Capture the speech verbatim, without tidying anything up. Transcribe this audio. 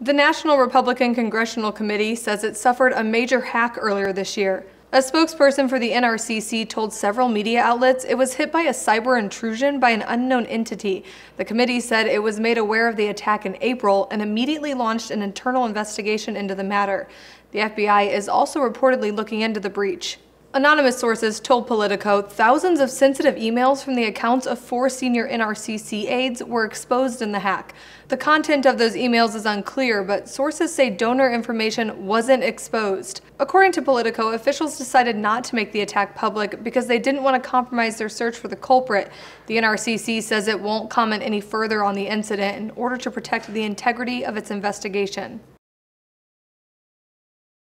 The National Republican Congressional Committee says it suffered a major hack earlier this year. A spokesperson for the N R C C told several media outlets it was hit by a cyber intrusion by an unknown entity. The committee said it was made aware of the attack in April and immediately launched an internal investigation into the matter. The F B I is also reportedly looking into the breach. Anonymous sources told Politico thousands of sensitive emails from the accounts of four senior N R C C aides were exposed in the hack. The content of those emails is unclear, but sources say donor information wasn't exposed. According to Politico, officials decided not to make the attack public because they didn't want to compromise their search for the culprit. The N R C C says it won't comment any further on the incident in order to protect the integrity of its investigation.